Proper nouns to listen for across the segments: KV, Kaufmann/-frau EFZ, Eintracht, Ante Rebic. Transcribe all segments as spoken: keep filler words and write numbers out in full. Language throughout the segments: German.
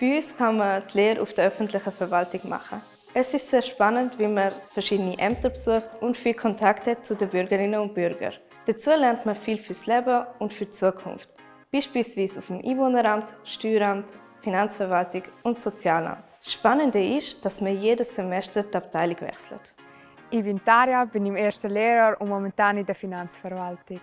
Bei uns kann man die Lehre auf der öffentlichen Verwaltung machen. Es ist sehr spannend, wie man verschiedene Ämter besucht und viel Kontakt hat zu den Bürgerinnen und Bürgern. Dazu lernt man viel fürs Leben und für die Zukunft. Beispielsweise auf dem Einwohneramt, Steueramt, Finanzverwaltung und Sozialamt. Das Spannende ist, dass man jedes Semester die Abteilung wechselt. Ich bin Tarja, bin im ersten Lehrjahr und momentan in der Finanzverwaltung.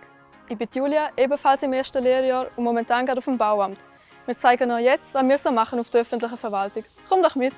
Ich bin Julia, ebenfalls im ersten Lehrjahr und momentan gerade auf dem Bauamt. Wir zeigen euch jetzt, was wir so machen auf der öffentlichen Verwaltung. Komm doch mit!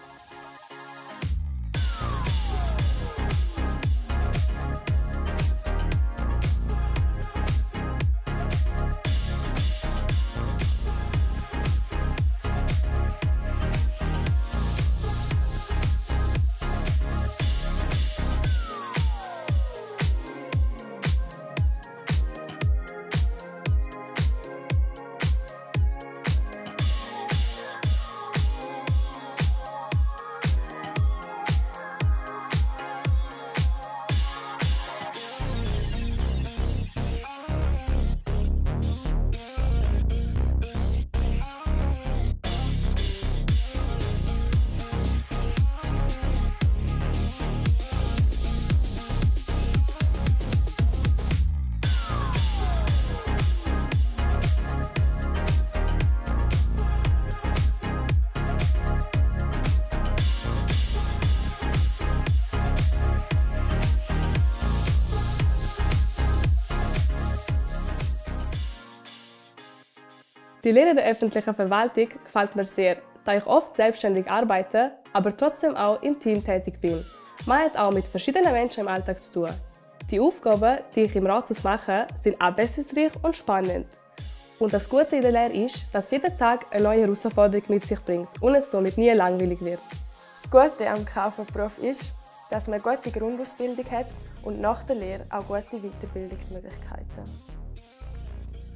Die Lehre der öffentlichen Verwaltung gefällt mir sehr, da ich oft selbstständig arbeite, aber trotzdem auch im Team tätig bin. Man hat auch mit verschiedenen Menschen im Alltag zu tun. Die Aufgaben, die ich im Rathaus mache, sind abwechslungsreich und spannend. Und das Gute in der Lehre ist, dass jeder Tag eine neue Herausforderung mit sich bringt und es somit nie langweilig wird. Das Gute am Kaufmannsberuf ist, dass man eine gute Grundausbildung hat und nach der Lehre auch gute Weiterbildungsmöglichkeiten.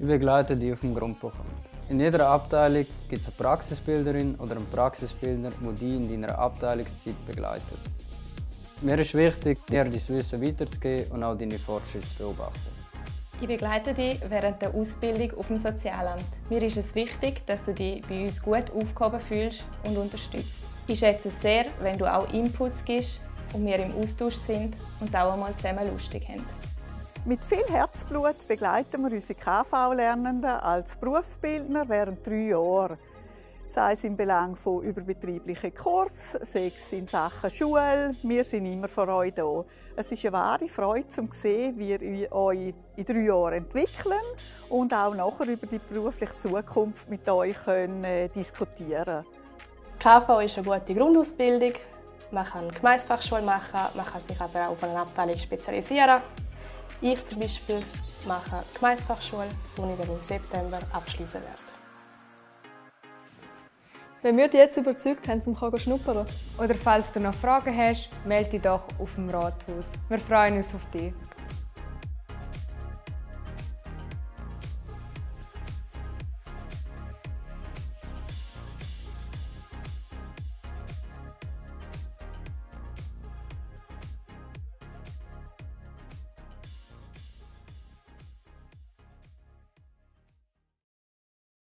Ich begleite die auf dem Grundbuchamt. In jeder Abteilung gibt es eine Praxisbilderin oder einen Praxisbilder, der dich in deiner Abteilungszeit begleitet. Mir ist wichtig, dir dein Wissen weiterzugeben und auch deine Fortschritte zu beobachten. Ich begleite dich während der Ausbildung auf dem Sozialamt. Mir ist es wichtig, dass du dich bei uns gut aufgehoben fühlst und unterstützt. Ich schätze es sehr, wenn du auch Inputs gibst und wir im Austausch sind und es auch einmal zusammen lustig haben. Mit viel Herzblut begleiten wir unsere K V-Lernenden als Berufsbildner während drei Jahren. Sei es im Belang von überbetrieblichen Kursen, sei es in Sachen Schule, wir sind immer für euch da. Es ist eine wahre Freude, zu sehen, wie ihr euch in drei Jahren entwickeln und auch nachher über die berufliche Zukunft mit euch diskutieren können. K V ist eine gute Grundausbildung. Man kann eine Gemeinschaftsfachschule machen, man kann sich aber auch auf eine Abteilung spezialisieren. Ich zum Beispiel mache eine Gemeinschaftsfachschule, die ich dann im September abschließen werde. Wenn wir dich jetzt überzeugt haben, zum schnuppern. Oder falls du noch Fragen hast, melde dich doch auf dem Rathaus. Wir freuen uns auf dich.